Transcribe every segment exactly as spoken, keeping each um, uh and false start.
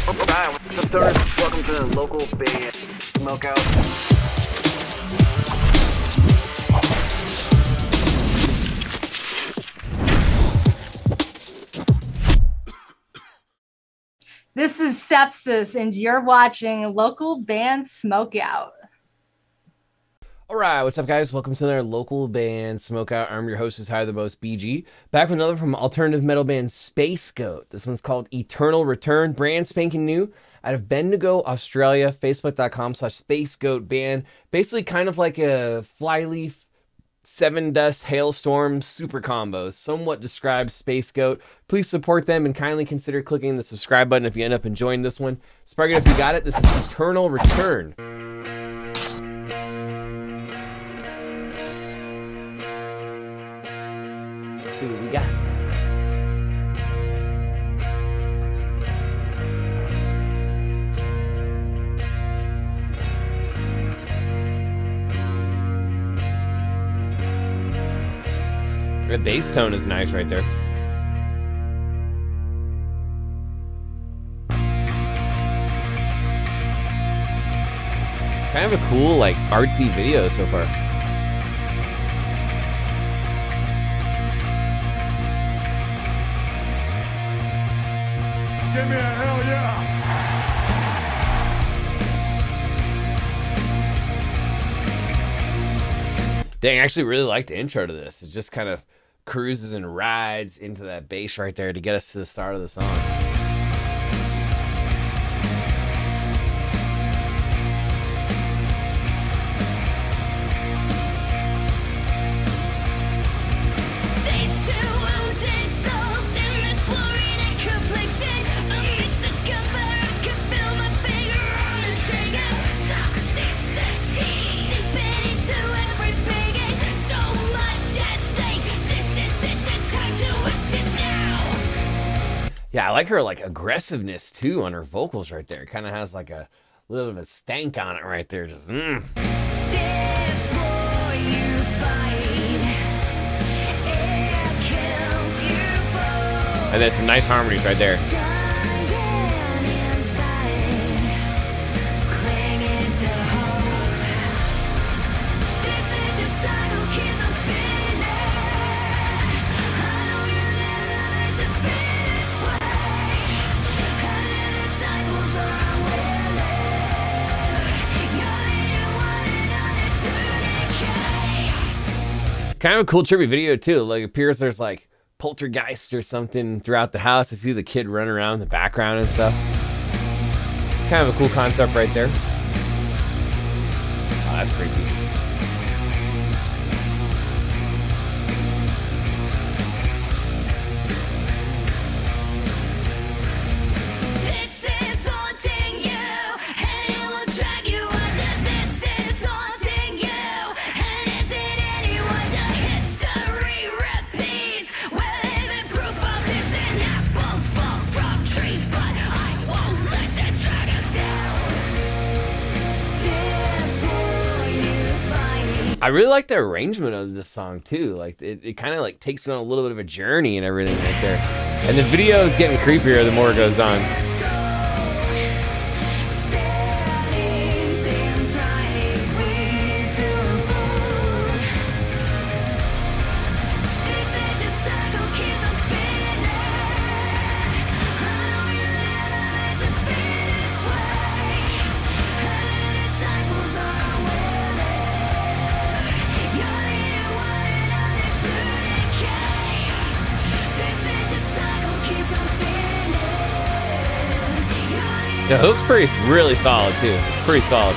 Hi, what's up, sir? Welcome to the Local Band Smokeout. This is Sepsis, and you're watching Local Band Smokeout. All right, what's up, guys? Welcome to their Local Band Smokeout. I'm your host, who's higher than most, B G. Back with another from alternative metal band SpaceGoat. This one's called Eternal Return, brand spanking new, out of Bendigo, Australia. Facebook dot com slash SpaceGoat band. Basically, kind of like a flyleaf, seven dust, hailstorm super combo. Somewhat describes SpaceGoat. Please support them and kindly consider clicking the subscribe button if you end up enjoying this one. Spark it if you got it. This is Eternal Return. See what we got. The bass tone is nice right there. Kind of a cool, like, artsy video so far. Give me a hell yeah! Dang, I actually really like the intro to this. It just kind of cruises and rides into that bass right there to get us to the start of the song. Yeah, I like her, like, aggressiveness too on her vocals right there. It kind of has like a little bit of a stank on it right there. Just mm. This war you fight, it kills you both. And there's some nice harmonies right there. Kind of a cool trippy video too. Like, it appears there's like poltergeist or something throughout the house. I see the kid run around in the background and stuff. Kind of a cool concept right there. Oh, that's creepy. I really like the arrangement of this song too. Like, it, it kind of like takes you on a little bit of a journey and everything right there. And the video is getting creepier the more it goes on. The hook's pretty, really solid too. Pretty solid.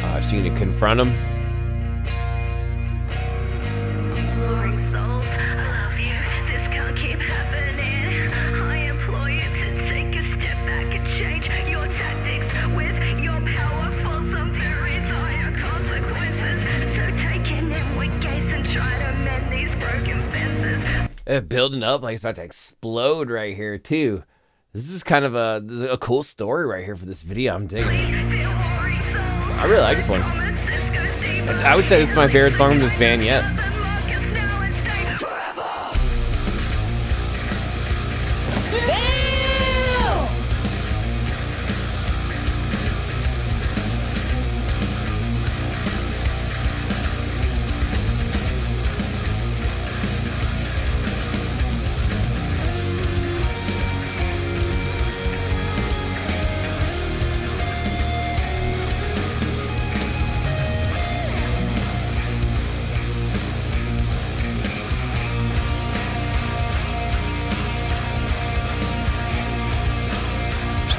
Uh, she gonna confront him. uh, building up like it's about to explode right here too. This is kind of a, this is a cool story right here for this video. I'm digging it. I really like this one. I would say this is my favorite song from this band yet.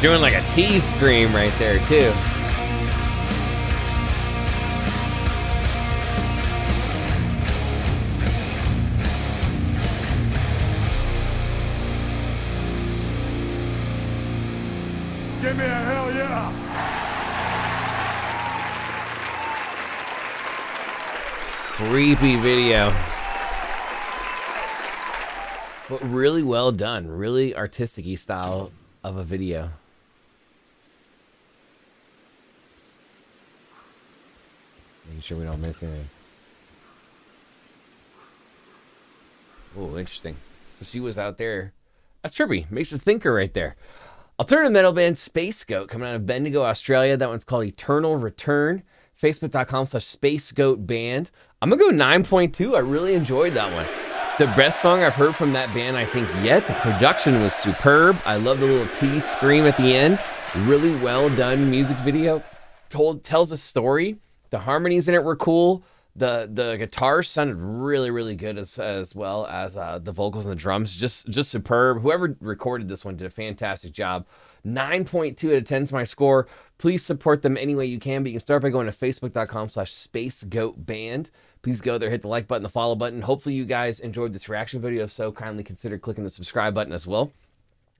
Doing like a T scream right there too. Give me a hell yeah! Creepy video. But really well done, really artistic-y style of a video. Making sure we don't miss anything. Oh, interesting. So she was out there. That's trippy. Makes a thinker right there. Alternative metal band SpaceGoat coming out of Bendigo, Australia. That one's called Eternal Return. Facebook dot com slash SpaceGoat Band. I'm going to go nine point two. I really enjoyed that one. The best song I've heard from that band, I think, yet. The production was superb. I love the little T scream at the end. Really well done music video. Told, tells a story. The harmonies in it were cool. The the guitar sounded really, really good as as well as uh, the vocals and the drums. Just just superb. Whoever recorded this one did a fantastic job. nine point two out of ten is my score. Please support them any way you can. But you can start by going to Facebook dot com slash SpaceGoatBand. Please go there, hit the like button, the follow button. Hopefully you guys enjoyed this reaction video. If so, kindly consider clicking the subscribe button as well.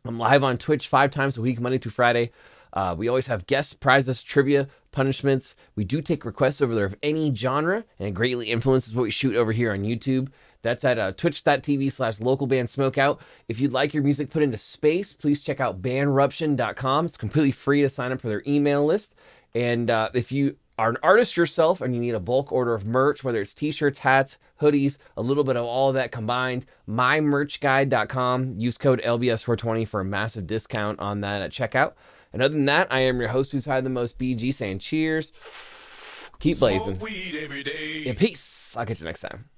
I'm live on Twitch five times a week, Monday through Friday. Uh, we always have guests, prizes, trivia, punishments. We do take requests over there of any genre, and it greatly influences what we shoot over here on YouTube. That's at uh, twitch dot t v slash local band smoke out. If you'd like your music put into space, please check out bandruption dot com. It's completely free to sign up for their email list. And uh, if you are an artist yourself and you need a bulk order of merch, whether it's t-shirts, hats, hoodies, a little bit of all of that combined, my merch guide dot com. Use code L B S four twenty for a massive discount on that at checkout. And other than that, I am your host who's high the most, B G, saying cheers. Keep blazing. And peace. I'll catch you next time.